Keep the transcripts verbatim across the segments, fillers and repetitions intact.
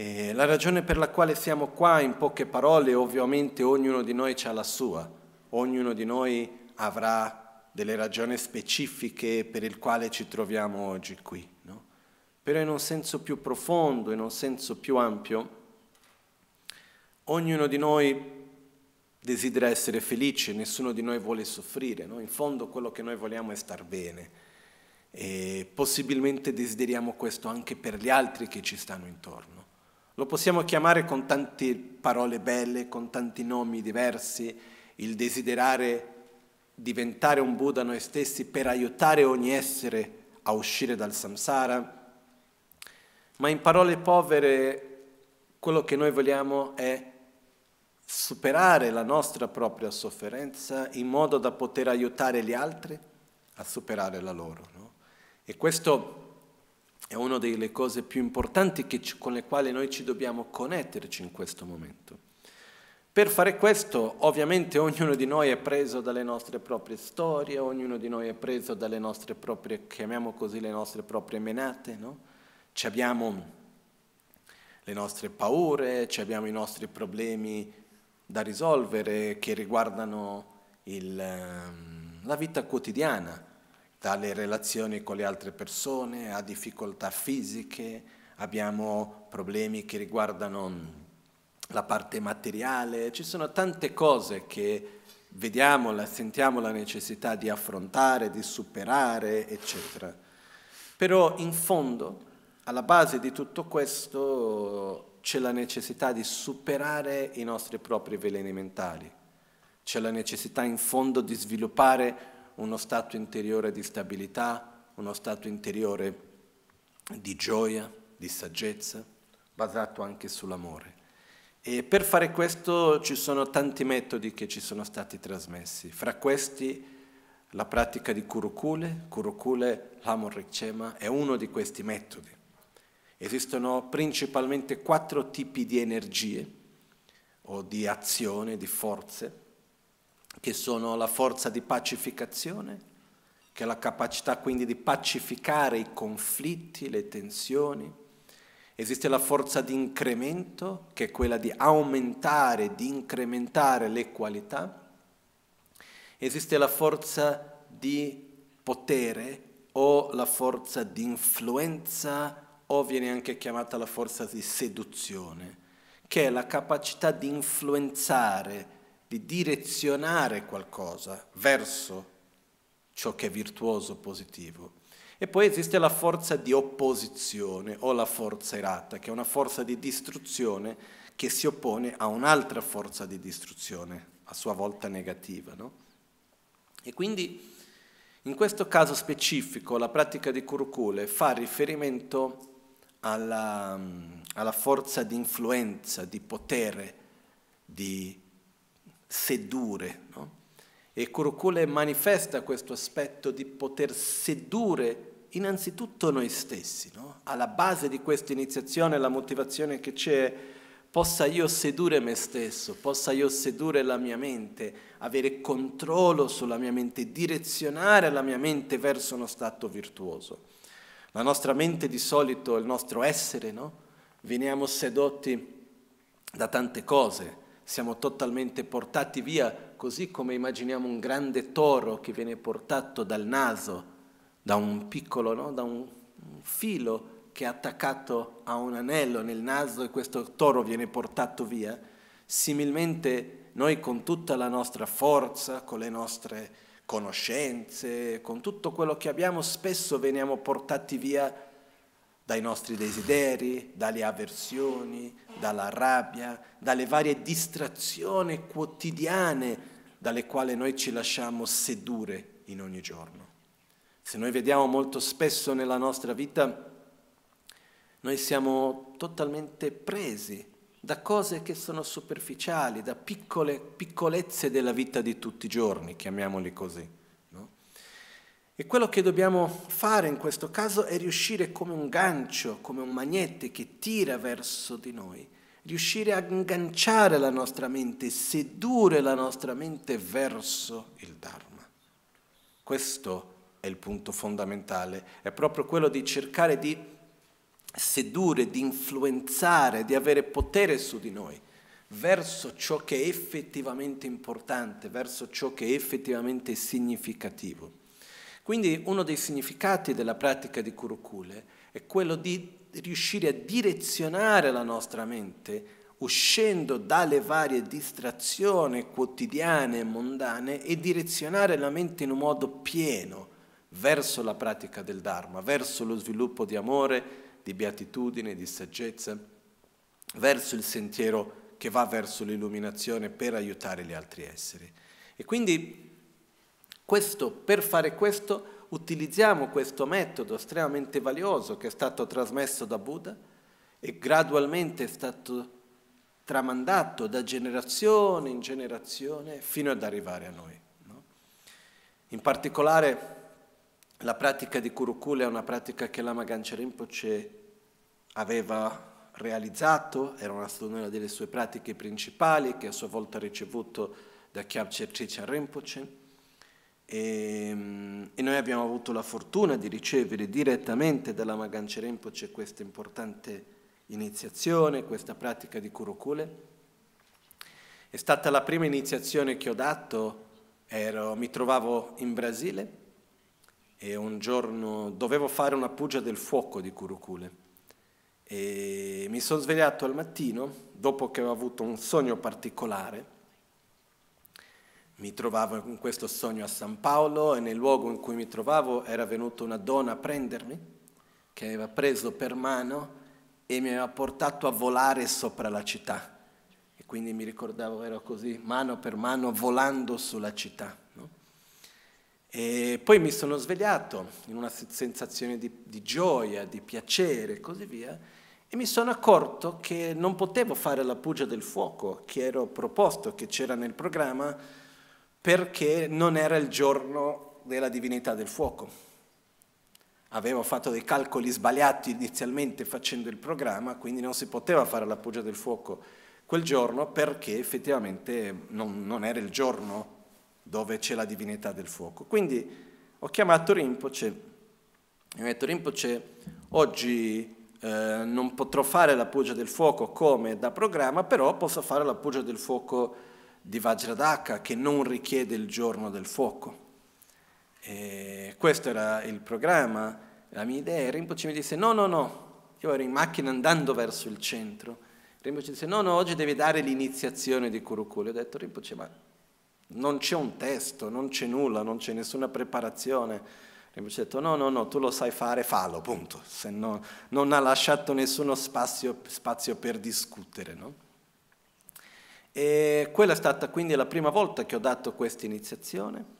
E la ragione per la quale siamo qua, in poche parole, ovviamente ognuno di noi ha la sua, ognuno di noi avrà delle ragioni specifiche per il quale ci troviamo oggi qui, no? Però in un senso più profondo, in un senso più ampio, ognuno di noi desidera essere felice, nessuno di noi vuole soffrire, no? In fondo quello che noi vogliamo è star bene, e possibilmente desideriamo questo anche per gli altri che ci stanno intorno. Lo possiamo chiamare con tante parole belle, con tanti nomi diversi, il desiderare diventare un Buddha noi stessi per aiutare ogni essere a uscire dal samsara, ma in parole povere quello che noi vogliamo è superare la nostra propria sofferenza in modo da poter aiutare gli altri a superare la loro, no? E questo è una delle cose più importanti che ci, con le quali noi ci dobbiamo connetterci in questo momento. Per fare questo, ovviamente, ognuno di noi è preso dalle nostre proprie storie, ognuno di noi è preso dalle nostre proprie, chiamiamo così, le nostre proprie menate, no? Ci abbiamo le nostre paure, ci abbiamo i nostri problemi da risolvere che riguardano il, la vita quotidiana, dalle relazioni con le altre persone, a difficoltà fisiche, abbiamo problemi che riguardano la parte materiale, ci sono tante cose che vediamo, la, sentiamo la necessità di affrontare, di superare, eccetera. Però in fondo, alla base di tutto questo, c'è la necessità di superare i nostri propri veleni mentali, c'è la necessità in fondo di sviluppare uno stato interiore di stabilità, uno stato interiore di gioia, di saggezza, basato anche sull'amore. E per fare questo ci sono tanti metodi che ci sono stati trasmessi, fra questi la pratica di Kurukulle. Kurukulle, Lama Rik Cema, è uno di questi metodi. Esistono principalmente quattro tipi di energie o di azione, di forze, che sono la forza di pacificazione, che è la capacità quindi di pacificare i conflitti, le tensioni. Esiste la forza di incremento, che è quella di aumentare, di incrementare le qualità. Esiste la forza di potere o la forza di influenza, o viene anche chiamata la forza di seduzione, che è la capacità di influenzare, di direzionare qualcosa verso ciò che è virtuoso, positivo. E poi esiste la forza di opposizione o la forza errata, che è una forza di distruzione che si oppone a un'altra forza di distruzione, a sua volta negativa, no? E quindi in questo caso specifico la pratica di Kurukulle fa riferimento alla, alla forza di influenza, di potere, di sedurre, no? E Kurukulle manifesta questo aspetto di poter sedurre innanzitutto noi stessi, no? Alla base di questa iniziazione la motivazione che c'è, possa io sedurre me stesso, possa io sedurre la mia mente, avere controllo sulla mia mente, direzionare la mia mente verso uno stato virtuoso. La nostra mente di solito, il nostro essere, no? Veniamo sedotti da tante cose, siamo totalmente portati via, così come immaginiamo un grande toro che viene portato dal naso, da un piccolo, no? Da un filo, che è attaccato a un anello nel naso e questo toro viene portato via. Similmente noi con tutta la nostra forza, con le nostre conoscenze, con tutto quello che abbiamo, spesso veniamo portati via dai nostri desideri, dalle avversioni, dalla rabbia, dalle varie distrazioni quotidiane dalle quali noi ci lasciamo sedurre in ogni giorno. Se noi vediamo molto spesso nella nostra vita, noi siamo totalmente presi da cose che sono superficiali, da piccole piccolezze della vita di tutti i giorni, chiamiamoli così, no? E quello che dobbiamo fare in questo caso è riuscire come un gancio, come un magnete che tira verso di noi, riuscire a agganciare la nostra mente, sedurre la nostra mente verso il Dharma. Questo è il punto fondamentale, è proprio quello di cercare di sedurre, di influenzare, di avere potere su di noi, verso ciò che è effettivamente importante, verso ciò che è effettivamente significativo. Quindi uno dei significati della pratica di Kurukulle è quello di riuscire a direzionare la nostra mente uscendo dalle varie distrazioni quotidiane e mondane e direzionare la mente in un modo pieno verso la pratica del Dharma, verso lo sviluppo di amore, di beatitudine, di saggezza, verso il sentiero che va verso l'illuminazione per aiutare gli altri esseri. E quindi questo, per fare questo utilizziamo questo metodo estremamente valioso che è stato trasmesso da Buddha e gradualmente è stato tramandato da generazione in generazione fino ad arrivare a noi, no? In particolare la pratica di Kurukulle è una pratica che Lama Gangchen Rinpoche aveva realizzato, era una delle sue pratiche principali che a sua volta ha ricevuto da Khyab Chichan Rinpoche e, e noi abbiamo avuto la fortuna di ricevere direttamente da Lama Gangchen Rinpoche questa importante iniziazione, questa pratica di Kurukulle. È stata la prima iniziazione che ho dato, ero, mi trovavo in Brasile e un giorno dovevo fare una puja del fuoco di Kurukulle. E mi sono svegliato al mattino, dopo che avevo avuto un sogno particolare, mi trovavo in questo sogno a San Paolo e nel luogo in cui mi trovavo era venuta una donna a prendermi, che aveva preso per mano e mi aveva portato a volare sopra la città. E quindi mi ricordavo, ero così, mano per mano, volando sulla città, no? E poi mi sono svegliato in una sensazione di, di gioia, di piacere e così via, e mi sono accorto che non potevo fare la puja del fuoco che ero proposto, che c'era nel programma, perché non era il giorno della divinità del fuoco. Avevo fatto dei calcoli sbagliati inizialmente facendo il programma, quindi non si poteva fare la puja del fuoco quel giorno perché effettivamente non, non era il giorno dove c'è la divinità del fuoco. Quindi ho chiamato Rinpoche, e ho detto Rinpoche, oggi eh, non potrò fare la puja del fuoco come da programma, però posso fare la puja del fuoco di Vajradhaka, che non richiede il giorno del fuoco. E questo era il programma, la mia idea. Rinpoche mi disse, no, no, no, io ero in macchina andando verso il centro. Rinpoche disse, no, no, oggi devi dare l'iniziazione di Kurukulle. Ho detto, Rinpoche, ma non c'è un testo, non c'è nulla, non c'è nessuna preparazione. Rinpoche ha detto, no, no, no, tu lo sai fare, fallo, punto. Se no, non ha lasciato nessuno spazio, spazio per discutere, no? E quella è stata quindi la prima volta che ho dato questa iniziazione.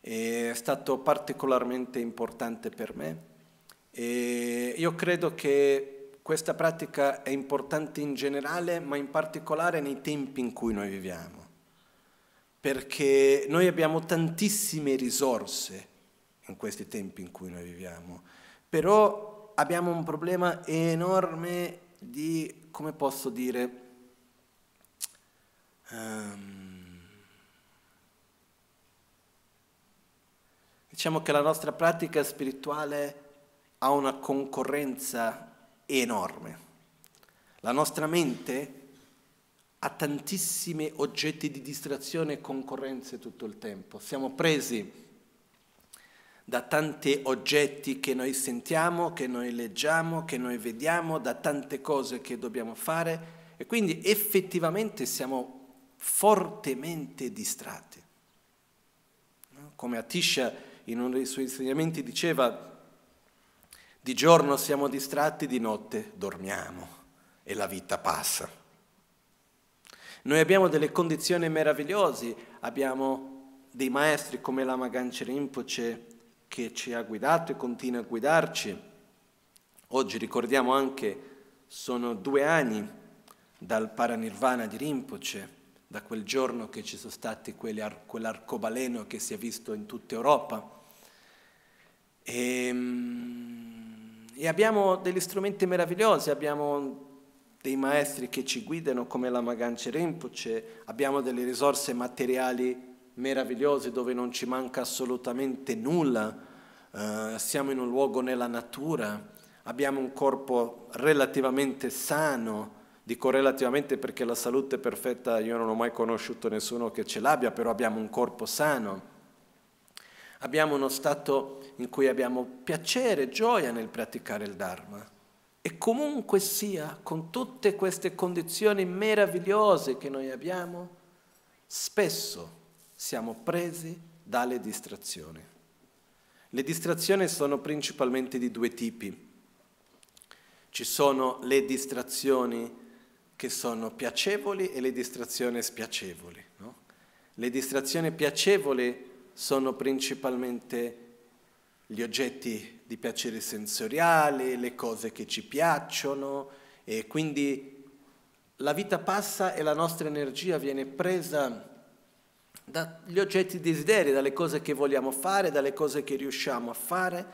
È stato particolarmente importante per me. E io credo che questa pratica è importante in generale, ma in particolare nei tempi in cui noi viviamo, perché noi abbiamo tantissime risorse in questi tempi in cui noi viviamo, però abbiamo un problema enorme di, come posso dire, um, diciamo che la nostra pratica spirituale ha una concorrenza enorme. La nostra mente ha tantissimi oggetti di distrazione e concorrenze tutto il tempo. Siamo presi da tanti oggetti che noi sentiamo, che noi leggiamo, che noi vediamo, da tante cose che dobbiamo fare e quindi effettivamente siamo fortemente distratti. Come Atisha in uno dei suoi insegnamenti diceva, di giorno siamo distratti, di notte dormiamo e la vita passa. Noi abbiamo delle condizioni meravigliose, abbiamo dei maestri come Lama Gangchen Rinpoche che ci ha guidato e continua a guidarci. Oggi ricordiamo anche, sono due anni dal paranirvana di Rinpoche, da quel giorno che ci sono stati quell'arcobaleno che si è visto in tutta Europa. E, e abbiamo degli strumenti meravigliosi, abbiamo dei maestri che ci guidano come Lama Gangchen Rinpoche, abbiamo delle risorse materiali meravigliose dove non ci manca assolutamente nulla, uh, siamo in un luogo nella natura, abbiamo un corpo relativamente sano, dico relativamente perché la salute perfetta io non ho mai conosciuto nessuno che ce l'abbia, però abbiamo un corpo sano. Abbiamo uno stato in cui abbiamo piacere, gioia nel praticare il Dharma. E comunque sia, con tutte queste condizioni meravigliose che noi abbiamo, spesso siamo presi dalle distrazioni. Le distrazioni sono principalmente di due tipi. Ci sono le distrazioni che sono piacevoli e le distrazioni spiacevoli, no? Le distrazioni piacevoli sono principalmente gli oggetti di piacere sensoriale, le cose che ci piacciono, e quindi la vita passa e la nostra energia viene presa dagli oggetti desideri, dalle cose che vogliamo fare, dalle cose che riusciamo a fare,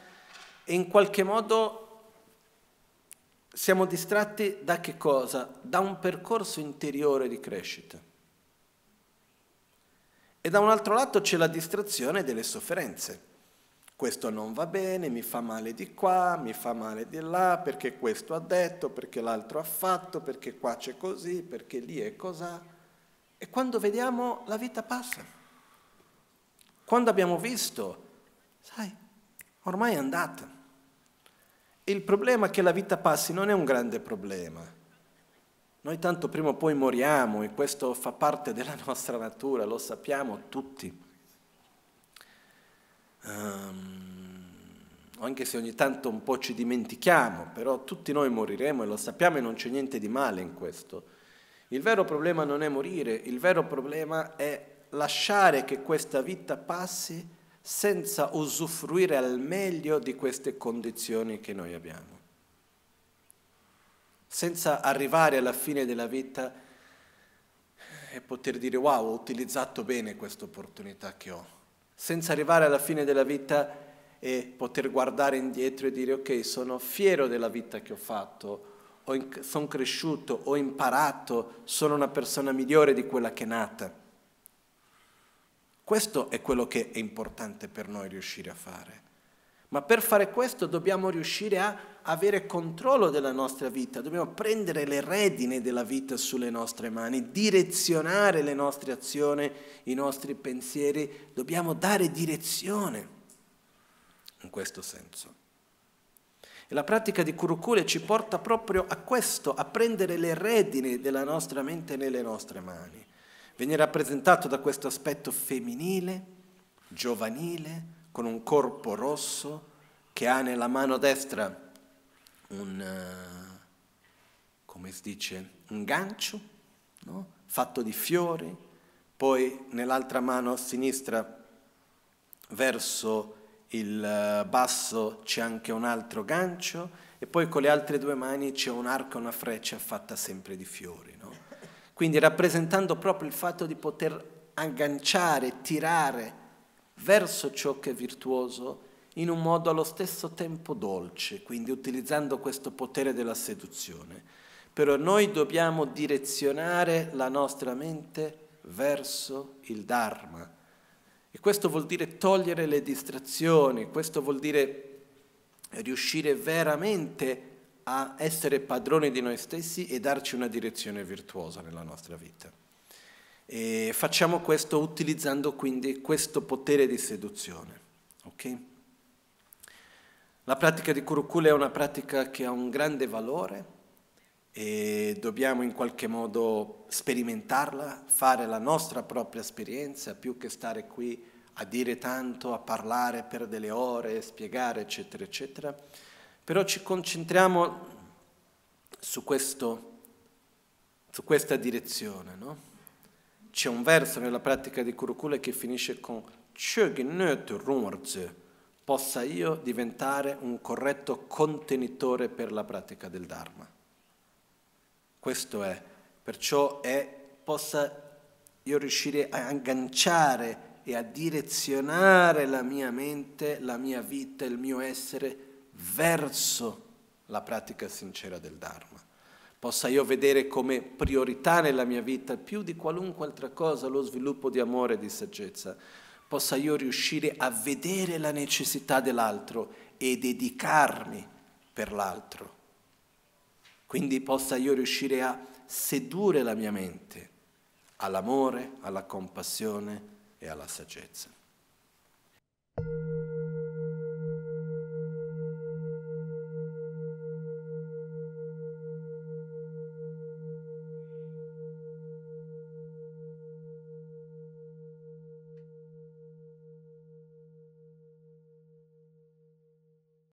e in qualche modo siamo distratti da che cosa? Da un percorso interiore di crescita. E da un altro lato c'è la distrazione delle sofferenze. Questo non va bene, mi fa male di qua, mi fa male di là, perché questo ha detto, perché l'altro ha fatto, perché qua c'è così, perché lì è cos'ha. E quando vediamo, la vita passa. Quando abbiamo visto, sai, ormai è andata. Il problema è che la vita passi non è un grande problema. Noi tanto prima o poi moriamo, e questo fa parte della nostra natura, lo sappiamo tutti. Um, anche se ogni tanto un po' ci dimentichiamo, però tutti noi moriremo e lo sappiamo, e non c'è niente di male in questo. Il vero problema non è morire, il vero problema è lasciare che questa vita passi senza usufruire al meglio di queste condizioni che noi abbiamo. Senza arrivare alla fine della vita e poter dire wow, ho utilizzato bene questa opportunità che ho. Senza arrivare alla fine della vita e poter guardare indietro e dire ok, sono fiero della vita che ho fatto, sono cresciuto, ho imparato, sono una persona migliore di quella che è nata. Questo è quello che è importante per noi riuscire a fare. Ma per fare questo dobbiamo riuscire a avere controllo della nostra vita, dobbiamo prendere le redini della vita sulle nostre mani, direzionare le nostre azioni, i nostri pensieri, dobbiamo dare direzione in questo senso. E la pratica di Kurukulle ci porta proprio a questo, a prendere le redini della nostra mente nelle nostre mani. Viene rappresentato da questo aspetto femminile, giovanile, con un corpo rosso, che ha nella mano destra un, come si dice, un gancio, no? Fatto di fiori, poi nell'altra mano sinistra verso il basso c'è anche un altro gancio, e poi con le altre due mani c'è un arco e una freccia fatta sempre di fiori, no? Quindi rappresentando proprio il fatto di poter agganciare, tirare verso ciò che è virtuoso in un modo allo stesso tempo dolce, quindi utilizzando questo potere della seduzione. Però noi dobbiamo direzionare la nostra mente verso il Dharma, e questo vuol dire togliere le distrazioni, questo vuol dire riuscire veramente a essere padroni di noi stessi e darci una direzione virtuosa nella nostra vita. E facciamo questo utilizzando quindi questo potere di seduzione. Okay? La pratica di Kurukulle è una pratica che ha un grande valore, e dobbiamo in qualche modo sperimentarla, fare la nostra propria esperienza, più che stare qui a dire tanto, a parlare per delle ore, spiegare eccetera eccetera. Però ci concentriamo su questo, su questa direzione, no? C'è un verso nella pratica di Kurukulle che finisce con Chiogine te rurze, possa io diventare un corretto contenitore per la pratica del Dharma. Questo è, perciò è, possa io riuscire a agganciare e a direzionare la mia mente, la mia vita, il mio essere verso la pratica sincera del Dharma. Possa io vedere come priorità nella mia vita, più di qualunque altra cosa, lo sviluppo di amore e di saggezza. Possa io riuscire a vedere la necessità dell'altro e dedicarmi per l'altro. Quindi possa io riuscire a sedurre la mia mente all'amore, alla compassione e alla saggezza.